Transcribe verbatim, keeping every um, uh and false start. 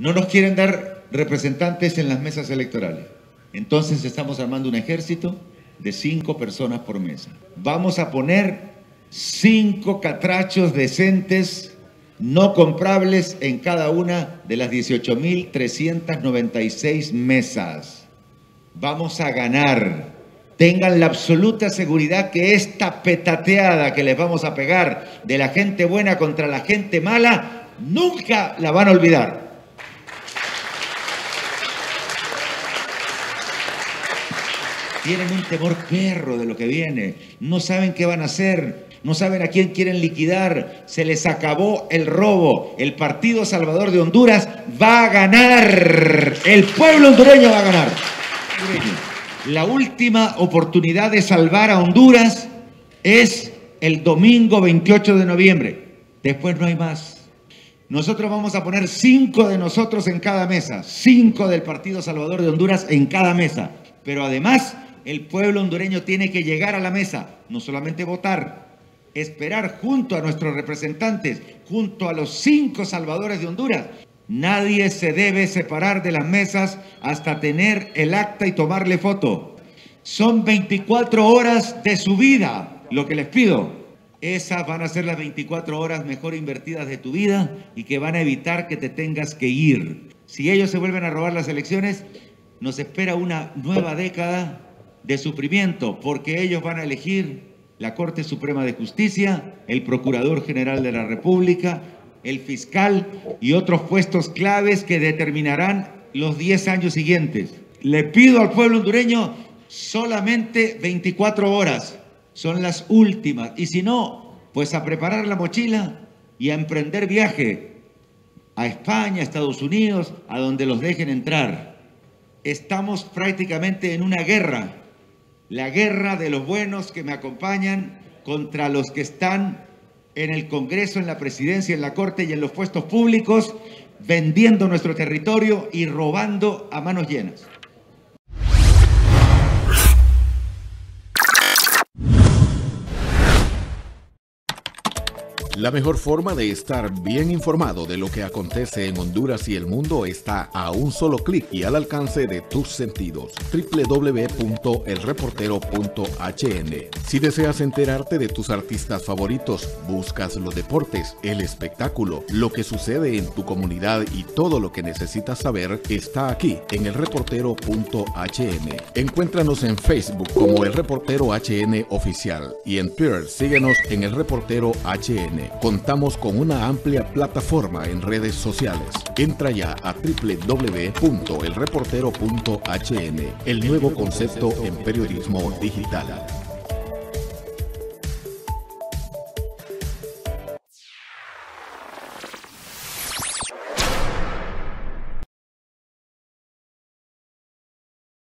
No nos quieren dar representantes en las mesas electorales. Entonces estamos armando un ejército de cinco personas por mesa. Vamos a poner cinco catrachos decentes, no comprables, en cada una de las dieciocho mil trescientas noventa y seis mesas. Vamos a ganar. Tengan la absoluta seguridad que esta petateada que les vamos a pegar de la gente buena contra la gente mala, nunca la van a olvidar. Tienen un temor perro de lo que viene, no saben qué van a hacer, no saben a quién quieren liquidar, se les acabó el robo, el Partido Salvador de Honduras va a ganar, el pueblo hondureño va a ganar. La última oportunidad de salvar a Honduras es el domingo veintiocho de noviembre, después no hay más. Nosotros vamos a poner cinco de nosotros en cada mesa, cinco del Partido Salvador de Honduras en cada mesa, pero además el pueblo hondureño tiene que llegar a la mesa, no solamente votar, esperar junto a nuestros representantes, junto a los cinco salvadores de Honduras. Nadie se debe separar de las mesas hasta tener el acta y tomarle foto. Son veinticuatro horas de su vida lo que les pido. Esas van a ser las veinticuatro horas mejor invertidas de tu vida y que van a evitar que te tengas que ir. Si ellos se vuelven a robar las elecciones, nos espera una nueva década de sufrimiento, porque ellos van a elegir la Corte Suprema de Justicia, el Procurador General de la República, el fiscal y otros puestos claves que determinarán los diez años siguientes. Le pido al pueblo hondureño solamente veinticuatro horas, son las últimas, y si no, pues a preparar la mochila y a emprender viaje a España, a Estados Unidos, a donde los dejen entrar. Estamos prácticamente en una guerra, la guerra de los buenos que me acompañan contra los que están en el Congreso, en la Presidencia, en la Corte y en los puestos públicos, vendiendo nuestro territorio y robando a manos llenas. La mejor forma de estar bien informado de lo que acontece en Honduras y el mundo está a un solo clic y al alcance de tus sentidos. w w w punto el reportero punto h n. Si deseas enterarte de tus artistas favoritos, buscas los deportes, el espectáculo, lo que sucede en tu comunidad y todo lo que necesitas saber está aquí en el reportero punto h n. Encuéntranos en Facebook como El Reportero H N Oficial y en Twitter síguenos en El Reportero H N. Contamos con una amplia plataforma en redes sociales. Entra ya a w w w punto el reportero punto h n, el nuevo concepto en periodismo digital.